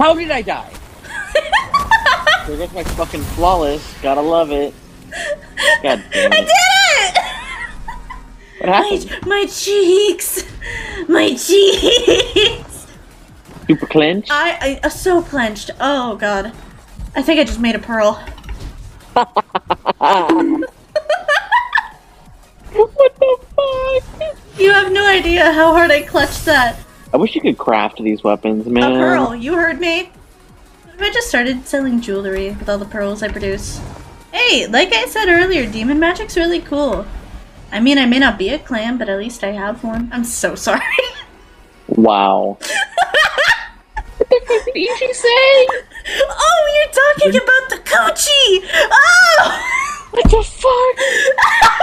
How did I die? There goes my fucking flawless. Gotta love it. God damn it. I did it! What happened? My cheeks! My cheeks! Super clenched? I so clenched. Oh god. I think I just made a pearl. What the fuck? You have no idea how hard I clutched that. I wish you could craft these weapons, man. A pearl, you heard me. I just started selling jewelry with all the pearls I produce. Hey, like I said earlier, demon magic's really cool. I mean, I may not be a clan, but at least I have one. I'm so sorry. Wow. What the fuck did Ichi say? Oh, you're talking about the Kochi! Oh! What the fuck?